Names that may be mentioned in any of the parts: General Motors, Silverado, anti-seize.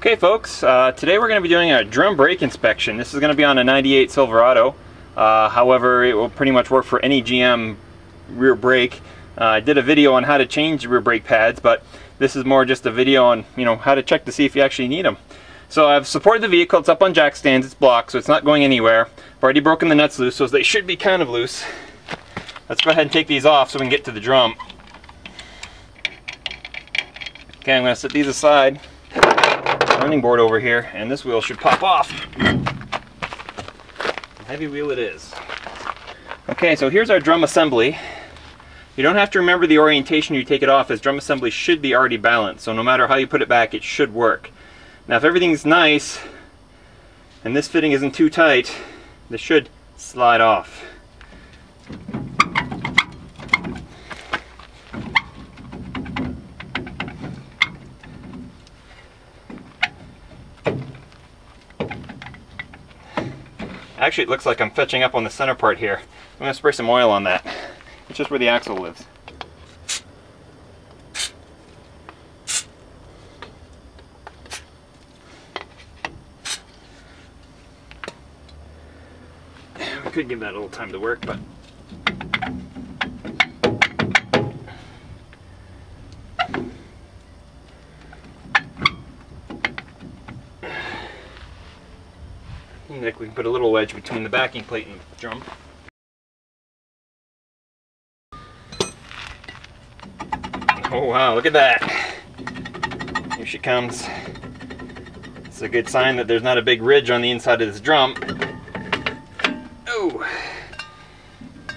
Okay folks, today we're going to be doing a drum brake inspection. This is going to be on a 98 Silverado. However, it will pretty much work for any GM rear brake. I did a video on how to change the rear brake pads, but this is more just a video on, you know, how to check to see if you actually need them. So I've supported the vehicle, it's up on jack stands, it's blocked, so it's not going anywhere. I've already broken the nuts loose, so they should be kind of loose. Let's go ahead and take these off so we can get to the drum. Okay, I'm going to set these aside. Running board over here, and this wheel should pop off. Heavy wheel it is. Okay, so here's our drum assembly. You don't have to remember the orientation you take it off, as drum assembly should be already balanced, so no matter how you put it back, it should work. Now if everything's nice and this fitting isn't too tight, this should slide off. Actually, it looks like I'm fetching up on the center part here. I'm going to spray some oil on that. It's just where the axle lives. We could give that a little time to work, but... like we can put a little wedge between the backing plate and the drum. Oh wow, look at that! Here she comes. It's a good sign that there's not a big ridge on the inside of this drum. Oh!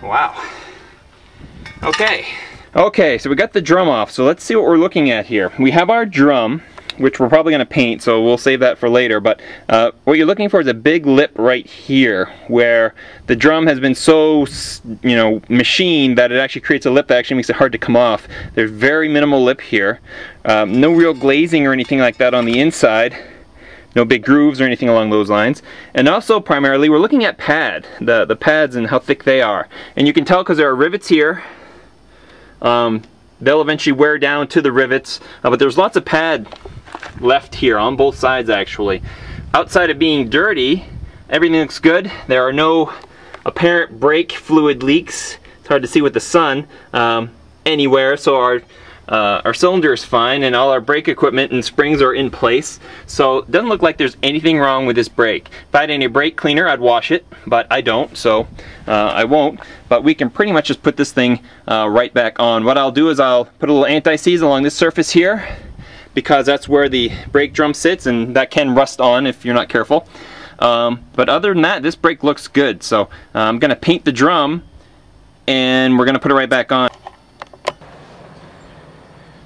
Wow. Okay, so we got the drum off, so let's see what we're looking at here. We have our drum, which we're probably going to paint, so we'll save that for later, but what you're looking for is a big lip right here where the drum has been so, you know, machined that it actually creates a lip that actually makes it hard to come off. There's very minimal lip here, no real glazing or anything like that on the inside, no big grooves or anything along those lines. And also primarily we're looking at pad, the pads and how thick they are. And you can tell because there are rivets here, they'll eventually wear down to the rivets, but there's lots of pad left here on both sides actually. Outside of being dirty, everything looks good. There are no apparent brake fluid leaks. It's hard to see with the sun anywhere, so our cylinder is fine and all our brake equipment and springs are in place. So it doesn't look like there's anything wrong with this brake. If I had any brake cleaner, I'd wash it, but I don't, so I won't. But we can pretty much just put this thing right back on. What I'll do is I'll put a little anti-seize along this surface here, because that's where the brake drum sits, and that can rust on if you're not careful. But other than that, this brake looks good. So I'm going to paint the drum and we're going to put it right back on.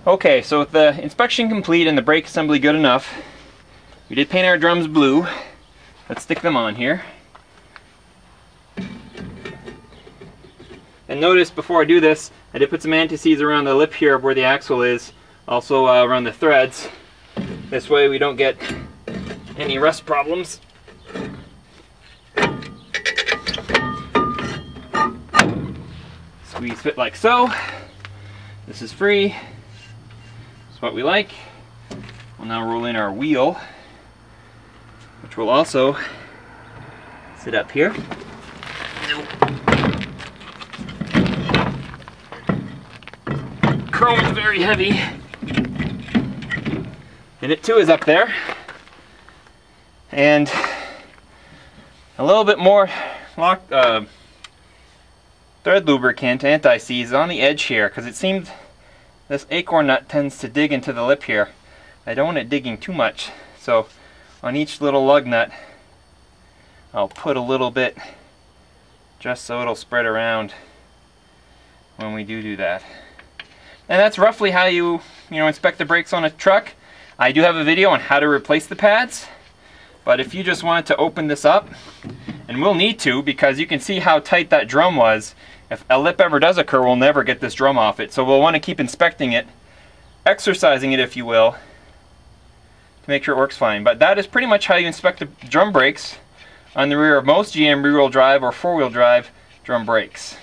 Okay, so with the inspection complete and the brake assembly good enough, we did paint our drums blue. Let's stick them on here. And notice before I do this, I did put some anti-seize around the lip here of where the axle is. Also around the threads. This way we don't get any rust problems. Squeeze fit like so. This is free. That's what we like. We'll now roll in our wheel, which will also sit up here. Chrome is very heavy. And it too is up there, and a little bit more thread lubricant anti-seize on the edge here, because it seemed this acorn nut tends to dig into the lip here. I don't want it digging too much, so on each little lug nut I'll put a little bit just so it'll spread around when we do that. And that's roughly how you know, inspect the brakes on a truck. I do have a video on how to replace the pads, but if you just wanted to open this up, and we'll need to, because you can see how tight that drum was. If a lip ever does occur, we'll never get this drum off it, so we'll want to keep inspecting it, exercising it if you will, to make sure it works fine. But that is pretty much how you inspect the drum brakes on the rear of most GM rear-wheel drive or four-wheel drive drum brakes.